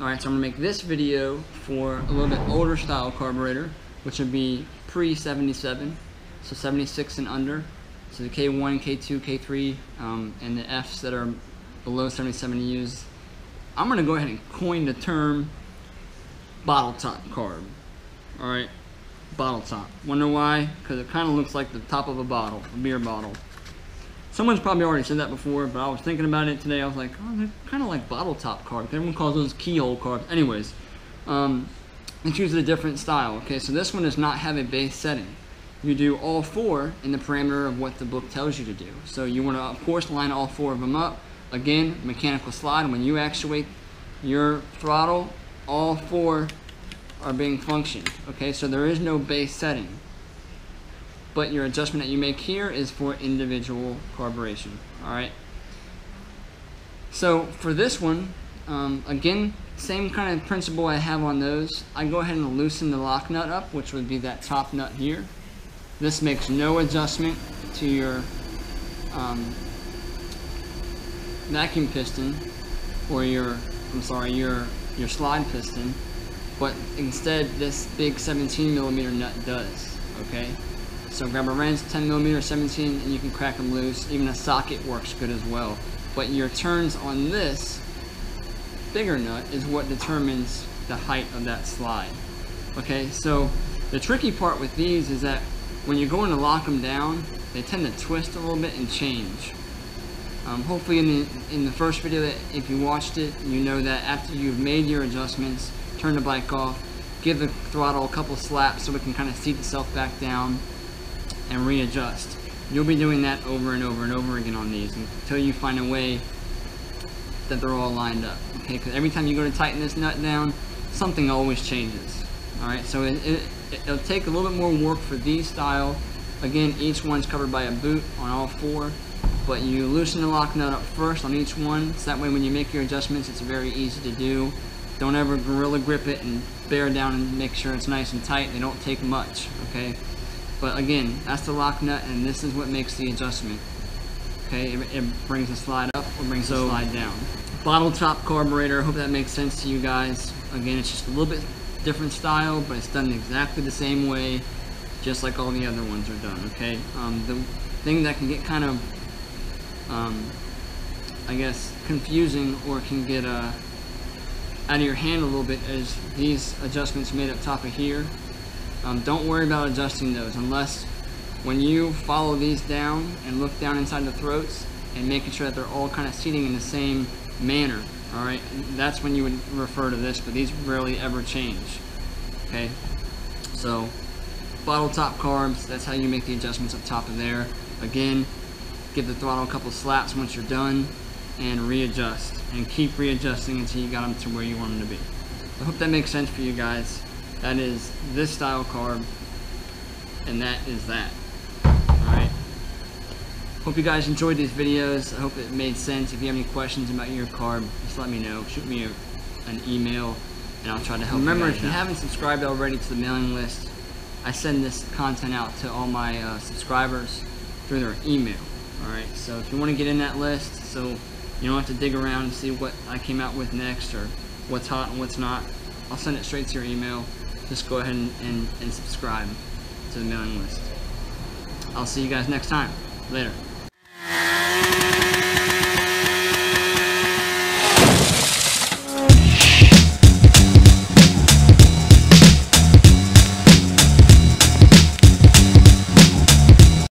Alright, so I'm going to make this video for a little bit older style carburetor, which would be pre-77, so 76 and under. So the K1, K2, K3, and the Fs that are below 77 used. I'm going to go ahead and coin the term bottle top carb. Alright, bottle top. Wonder why? Because it kind of looks like the top of a bottle, a beer bottle. Someone's probably already said that before, but I was thinking about it today. I was like, oh, they're kind of like bottle top carbs. Everyone calls those keyhole carbs. Anyways, it's usually a different style. Okay, so this one does not have a base setting. You do all four in the parameter of what the book tells you to do. So you want to, of course, line all four of them up. Again, mechanical slide. When you actuate your throttle, all four are being functioned. Okay, so there is no base setting. But your adjustment that you make here is for individual carburation. All right. So for this one, again, same kind of principle I have on those. I go ahead and loosen the lock nut up, which would be that top nut here. This makes no adjustment to your vacuum piston or your slide piston, but instead this big 17mm nut does. Okay. So grab a wrench, 10mm, 17, and you can crack them loose. Even a socket works good as well. But your turns on this bigger nut is what determines the height of that slide. Okay, so the tricky part with these is that when you're going to lock them down, they tend to twist a little bit and change. Hopefully in the first video, that if you watched it, you know that after you've made your adjustments, turn the bike off, give the throttle a couple slaps so it can kind of seat itself back down, and readjust. You'll be doing that over and over and over again on these until you find a way that they're all lined up. Okay, because every time you go to tighten this nut down, something always changes. All right, so it'll take a little bit more work for these style. Again, each one's covered by a boot on all four, but you loosen the lock nut up first on each one, so that way when you make your adjustments, it's very easy to do. Don't ever gorilla grip it and bear down and make sure it's nice and tight. They don't take much, okay? But again, that's the lock nut, and this is what makes the adjustment. Okay, it brings the slide up or brings the slide down. Bottle top carburetor, hope that makes sense to you guys. Again, it's just a little bit different style, but it's done exactly the same way, just like all the other ones are done, okay? The thing that can get kind of, I guess, confusing or can get out of your hand a little bit is these adjustments made up top of here. Don't worry about adjusting those unless when you follow these down and look down inside the throats and making sure that they're all kind of seating in the same manner. All right, that's when you would refer to this, but these rarely ever change. Okay, so bottle top carbs, that's how you make the adjustments up top of there. Again, give the throttle a couple slaps once you're done and readjust and keep readjusting until you got them to where you want them to be. I hope that makes sense for you guys. That is this style carb, and that is that. Alright. Hope you guys enjoyed these videos. I hope it made sense. If you have any questions about your carb, just let me know. Shoot me an email, and I'll try to help you. Remember, if you haven't subscribed already to the mailing list, I send this content out to all my subscribers through their email. Alright, so if you want to get in that list so you don't have to dig around and see what I came out with next or what's hot and what's not, I'll send it straight to your email. Just go ahead and subscribe to the mailing list. I'll see you guys next time. Later.